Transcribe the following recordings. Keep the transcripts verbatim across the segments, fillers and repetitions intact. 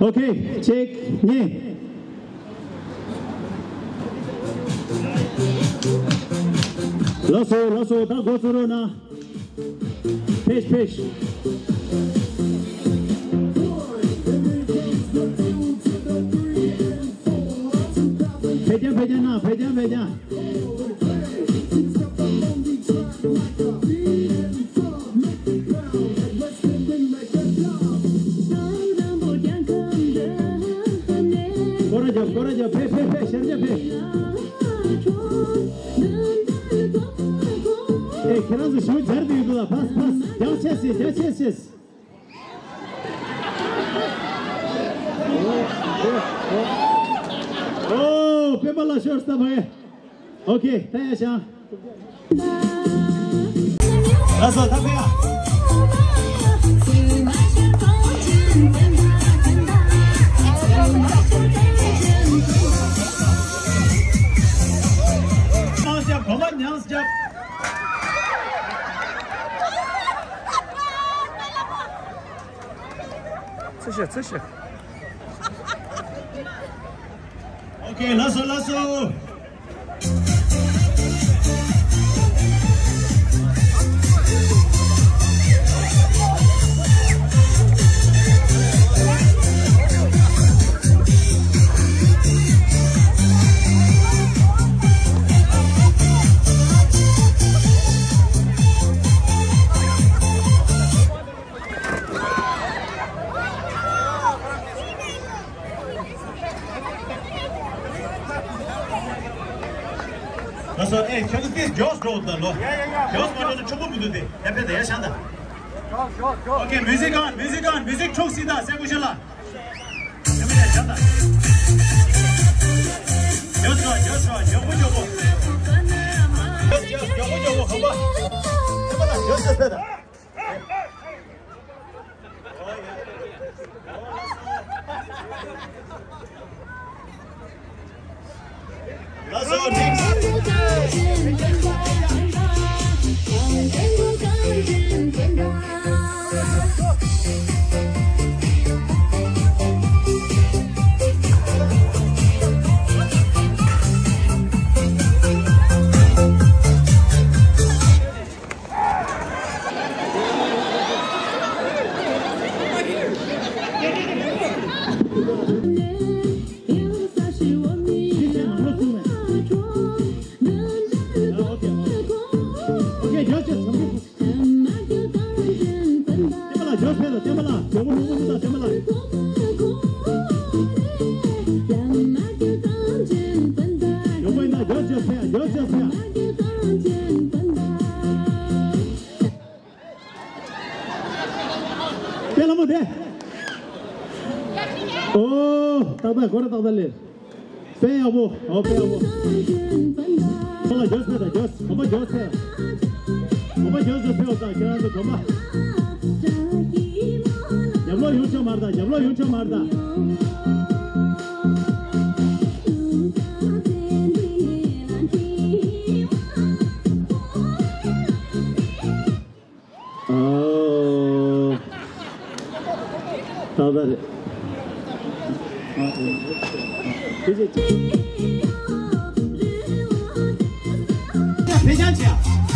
Okay, check, yeah. Lasso, lasso, da gosoro na. Pesh, pesh. Peja, peja na, peja, peja. Coraje, pe, pe, pe, serje, pe. Hey, kiraz şu derdi yududa, pas, pas. Yav sessiz, yav sessiz. Oh, pe bala şorsta baye. Okay, taya şa. Nasıl tapıya? Cesha, cesha. Okay, lasso, lasso. Nasıl? Hey, kendiniz göz doğdular lo. Göz doğdu çok mu dedi? Hep de yaşandı. Yok yok yok. Okay, müzik on, müzik on, müzik çok sida, sen koşala. Hemen yaşandı. Göz var, göz var, yobu yobu. Göz göz, yobu yobu, hava. Hemen göz göz dedi. Nasıl? Agora tá dali. Pé amor, ó pé amor. Vamos Deus, meu Deus. Vamos Deus. Vamos Deus, o pé tá grande, vamos. Yamlo yucho marda, yamlo yucho marda. Oh. Tá dali. 배장치야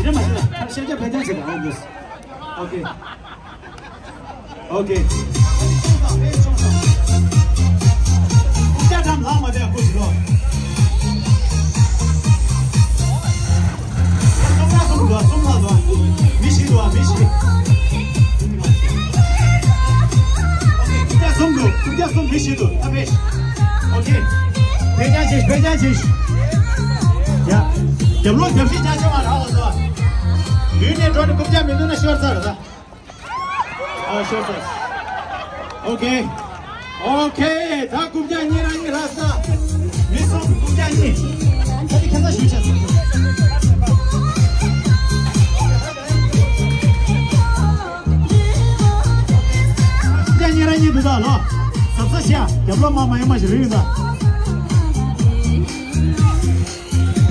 이런 말 들어 실제 배장치 나온 거였어 오케이 오케이 일단 한번 내가 보시죠 좀만 더 좀만 더 미시 좋아 미시 Somdu, kuda som bişidu, tabii. Okay. Beğeneceğiz, beğeneceğiz. Ya, yavrum yapışacağım var, havası var. Düğüne drone kupacağım, ben ona şort sarı da. Ah, şort sarı. Okay. Okay, ta kupacağım, yine aynı rasta. Biz som kupacağım. Hadi kazan şu işe. Ya belum mama yang masih lima.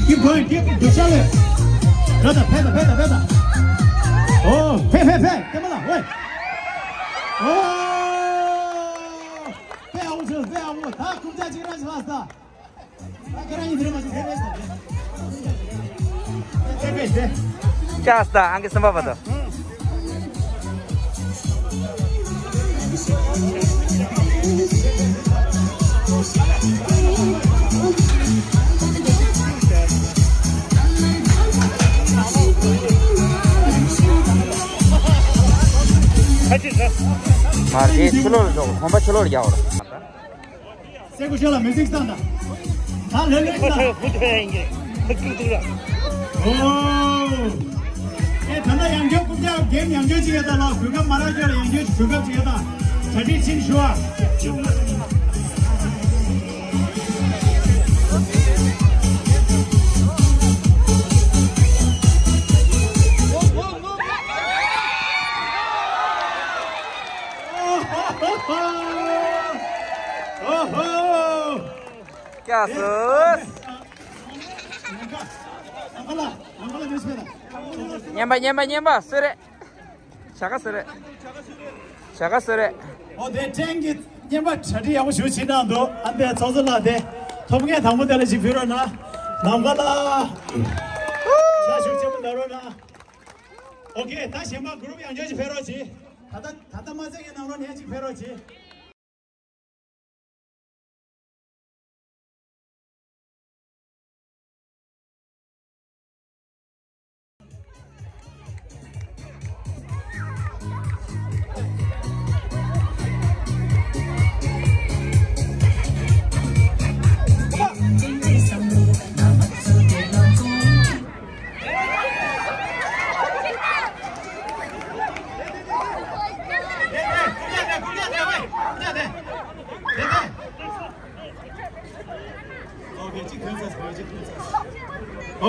Keep going, keep going, keep going. Peda, peda, peda, peda. Oh, pe, pe, pe. Come on, wait. Oh, pe amu, pe amu. Ah, cum te-ai gândit la asta? La care ni trebuie să trebuie asta. Trebuie să. Ce asta? Am găsit ceva văd. Marti çılır doğru, bomba çılır yavrum. Sen kuşala müzik standa. Ha lele standa. Bu da engel. Kıkırdılar. Oo. E tanda yangö kumca, gem yangö çıkata la. Şugam marajör yangö şugam çıkata. Çadır çin şua. Kasus. Nyamba nyamba nyamba sure. Chaga sure. Chaga sure. Oh de tengi nyamba chadi yamu shuchi nando ande chozla de. Thomge thamu dele jipiro na. Namgala. Cha shuchi mndaro na. Okay, ta shema group yanjo jipiro chi. Tata tata mazege namro ne jipiro chi.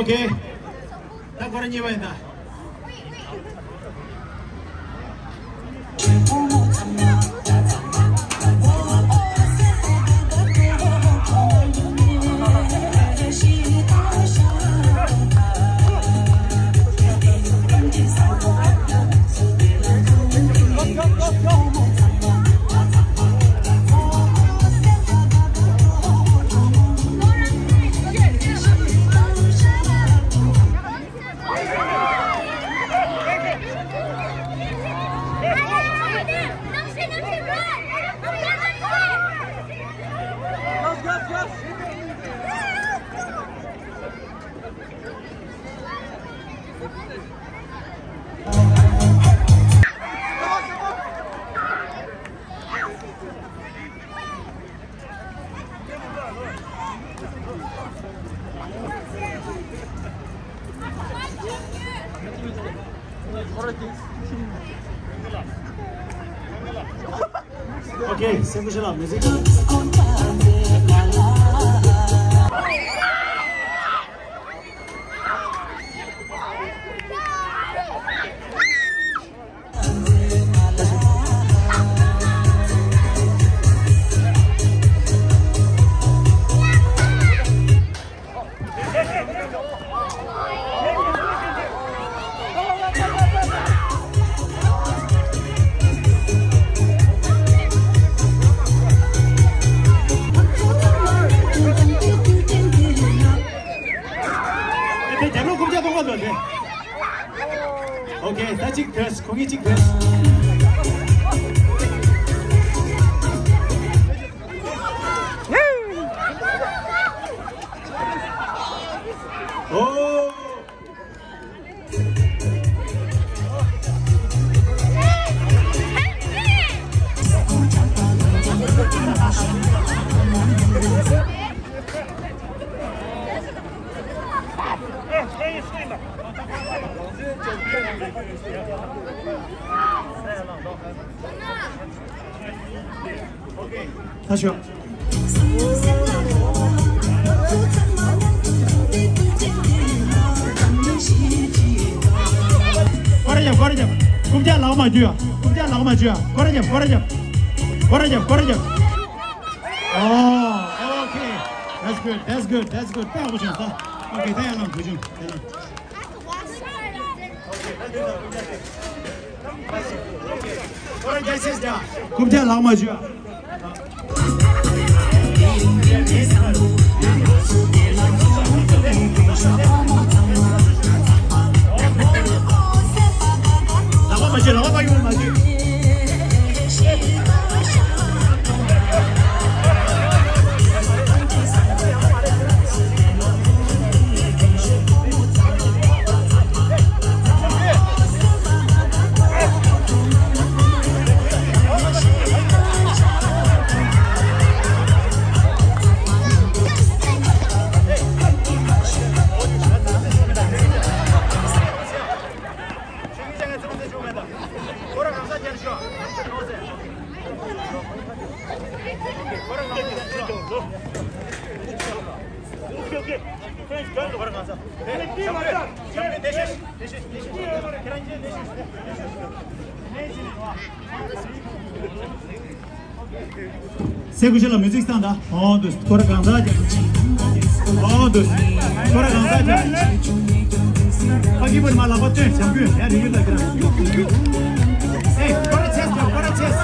Okay. Так горе не война. Okay, sen kuşala müzik. Okay, that's it. That's it. Oh. Attention. Correjam, correjam. Cum te-a lauma, Gia? Cum te-a lauma, Gia? Correjam, correjam. Correjam, correjam. Oh, okay. That's good. That's good. That's good. Okay, stay alone, Kujun. Stay alone. Okay. All right, guys, sister. Come tell how much you are. Sevgili Müzikstan'da on dos Korakanda on dos Korakanda Pagi bir malabat çek yapıyor yani yürü de kıran. Hey, para çek, para çek.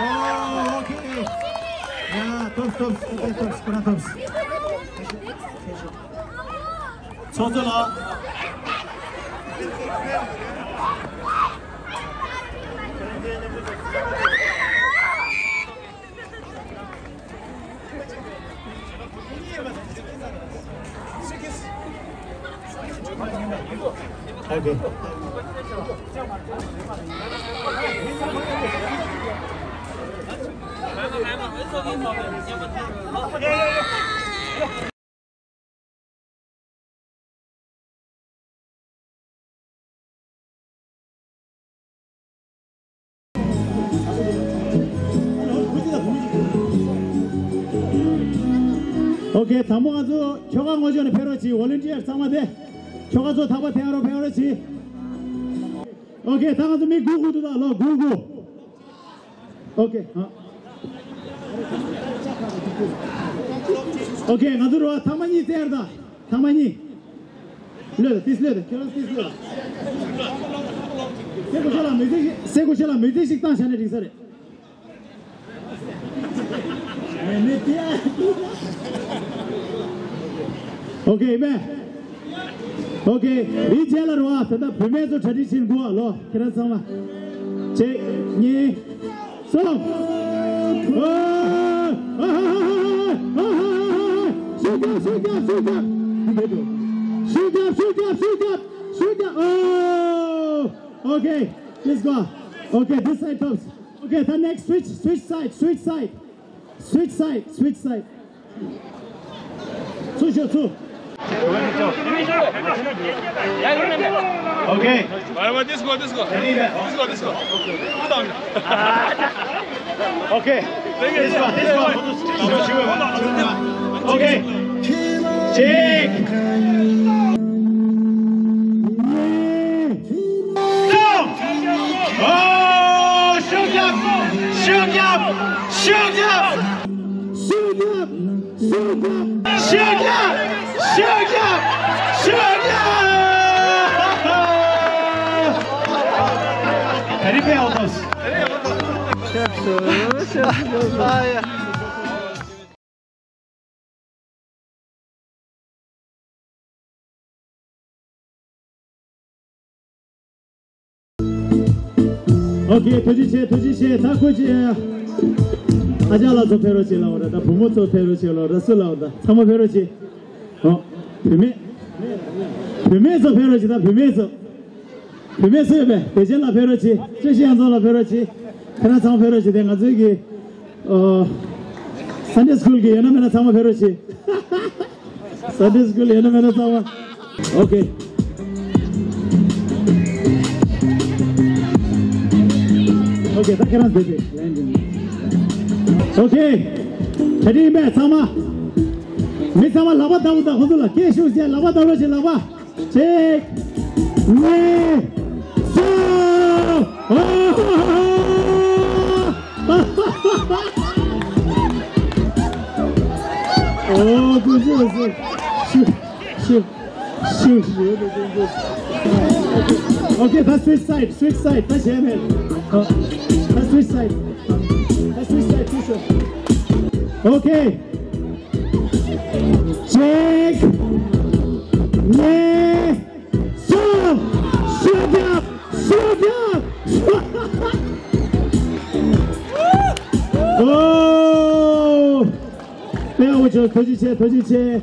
Oh, okay. Ya, top top top kora top. Çotla. Okay. Okay, 담아서 경강 오전에 배러지 월런지에 상마대 저가서 다바 대하러 배워야지. 오케이, 다가서 미 구구도 다, 너 구구. 오케이, 어. 오케이, 나들 와, 다만이 대하다, 다만이. 레드, 디스 레드, 결혼 디스 레드. 세고철아, 매직, 세고철아, 매직식 당 샤넬 디스레. 매티야. 오케이, 매. Okay, we tell her what the Pumezo tradition go along. Can I say? Check, so. Sugar, oh, okay, let's go. Okay, this side tops. Okay, the next switch, switch side, switch side, switch side, switch side. Switch your two. Okay. Whatever, this go, this go. This go, this go. Okay. This go, this go. Okay. Check. Oh, shoot up, shoot up, shoot up, shoot up, shoot up, shoot up. Sugar! Sugar! Ready for autos? Chef, okay, 도지체, 도지체, 다 고지야. 아자라서 페로치 나오다, 부모도 페로치 나오다, 쓸라오다, 삼모 페로치. 어, 뱀에, 뱀에서 배러지다, 뱀에서, 뱀에서 뱀, 대전나 배러지, 최시한선나 배러지, 편안상 배러지, 내가 저기 어, 산대스쿨기 연어면에 삼아 배러지, 산대스쿨 연어면에 삼아, 오케이. 오케이, 딱 해놨어, 이제. 오케이, 대리 배 삼아. 미사마 라바 다우다 호돌라 케슈스야 라바 다우라지 라바 체크 네 소哦，对对对，是是是学的真多。Okay, pass switch side, switch side, pass him in. Pass switch side, pass switch side, switch side. Okay. Check. Yeah. So, shut up, shut up. Oh. 没有，我就投进去，投进去。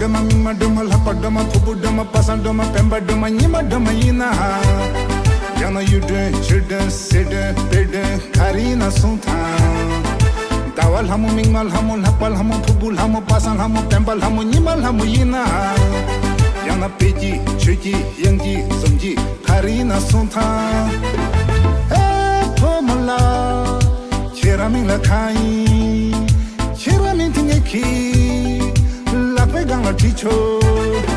Dama mima dama lapa dama kubu dama pasan dama pemba dama nima dama ina yana yude chide sede pede karina sunta dawal hamu mingmal hamu lapal hamu kubu hamu pasan hamu pemba hamu nima hamu ina yana peji cheji yangi somji karina sunta eh pomala chera mingla kai chera mingtinge ki Peganga ticho